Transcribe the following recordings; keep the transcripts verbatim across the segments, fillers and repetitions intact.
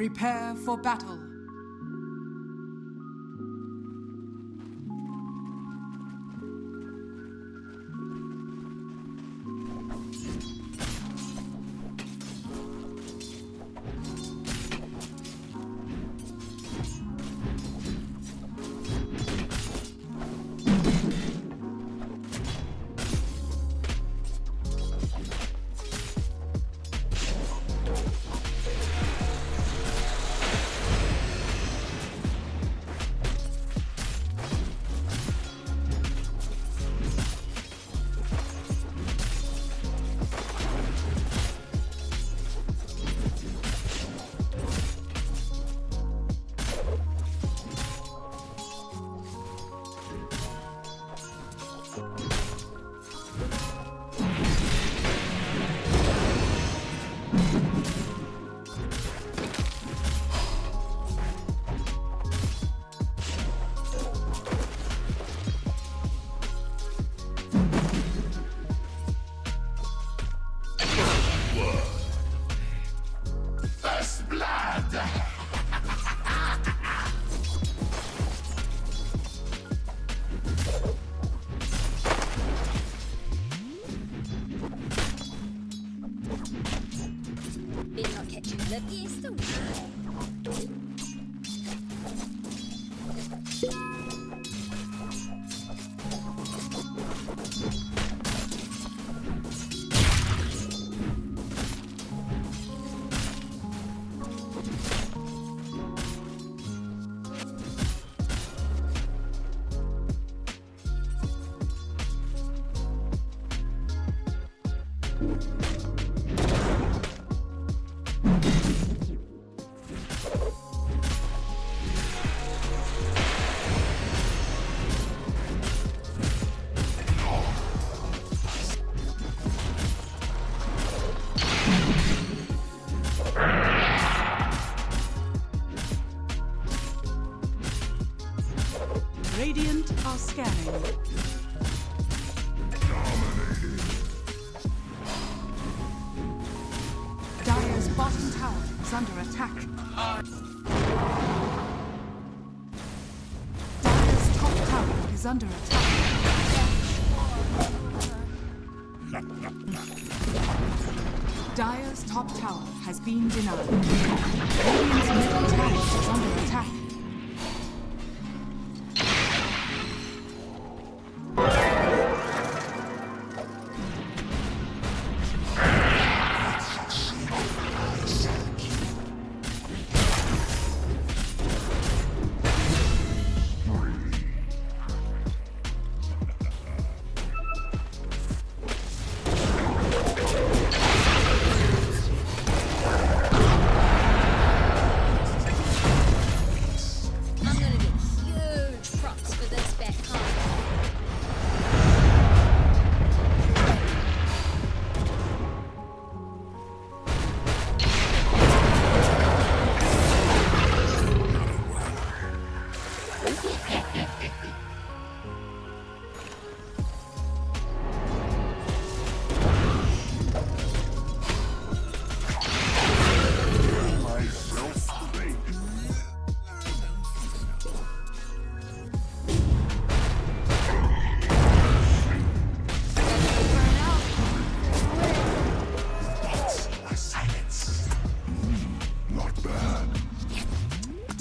Prepare for battle. Radiant are scanning. Dominated. Dire's bottom tower is under attack. Uh. Dire's top tower is under attack. Dire's top tower has been denied. Radiant's middle tower is under attack.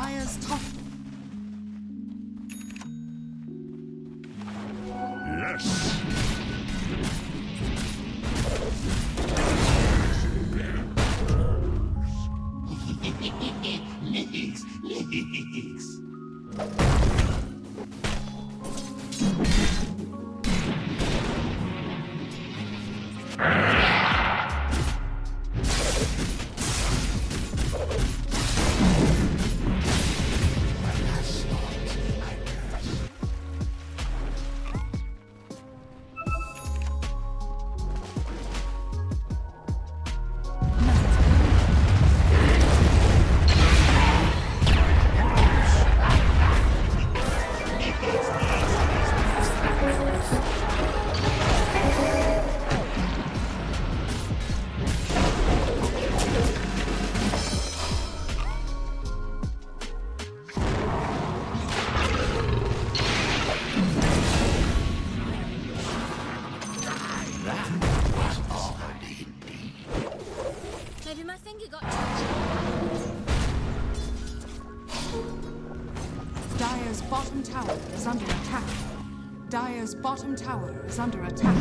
Dire's top. Yes. Nix, nix. think you got Dire's bottom tower is under attack. Dire's bottom tower is under attack.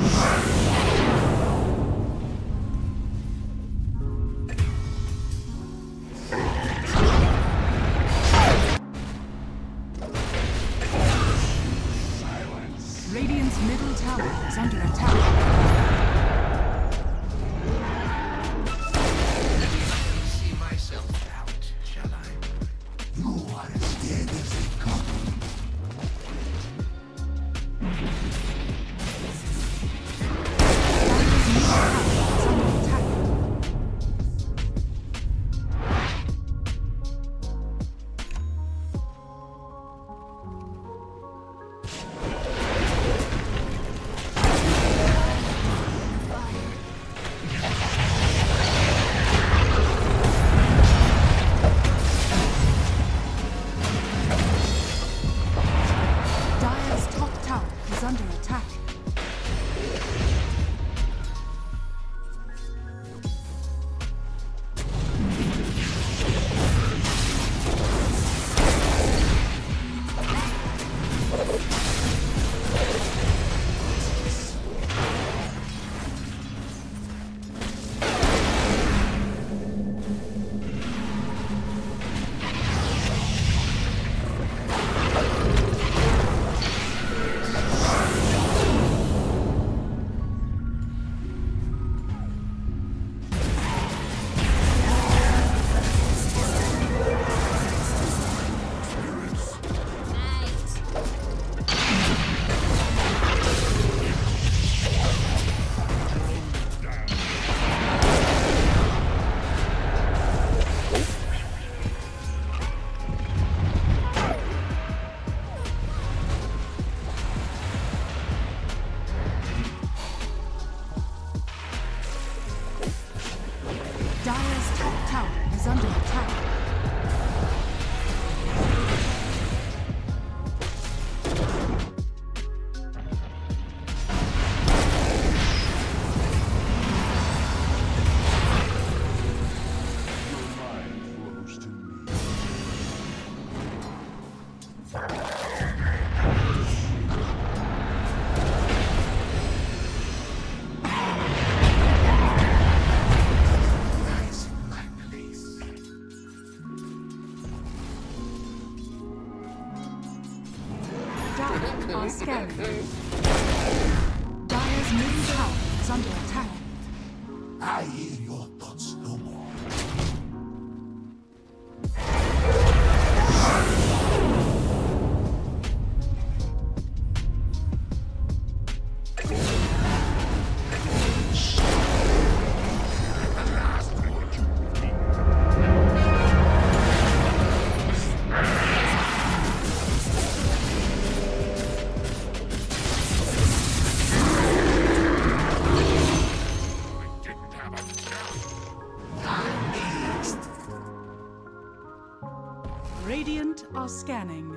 Radiant are scanning.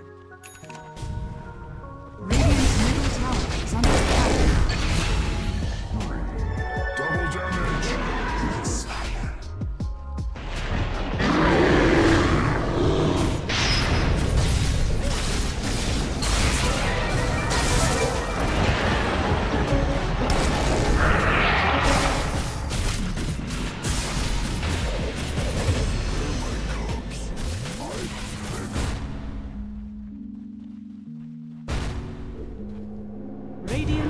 Radiant's middle tower is under attack. Double damage! Inspire. Radiant.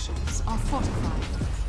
sections are fortified.